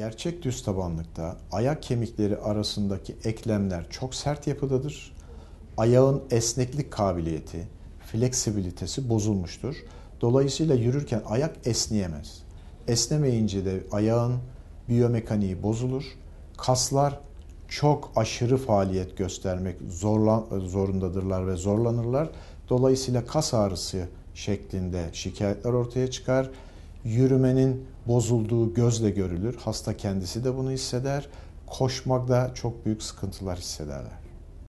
Gerçek düz tabanlıkta ayak kemikleri arasındaki eklemler çok sert yapıdadır. Ayağın esneklik kabiliyeti, fleksibilitesi bozulmuştur. Dolayısıyla yürürken ayak esneyemez. Esnemeyince de ayağın biyomekaniği bozulur. Kaslar çok aşırı faaliyet göstermek zorundadırlar ve zorlanırlar. Dolayısıyla kas ağrısı şeklinde şikayetler ortaya çıkar. Yürümenin bozulduğu gözle görülür. Hasta kendisi de bunu hisseder. Koşmakta çok büyük sıkıntılar hissederler.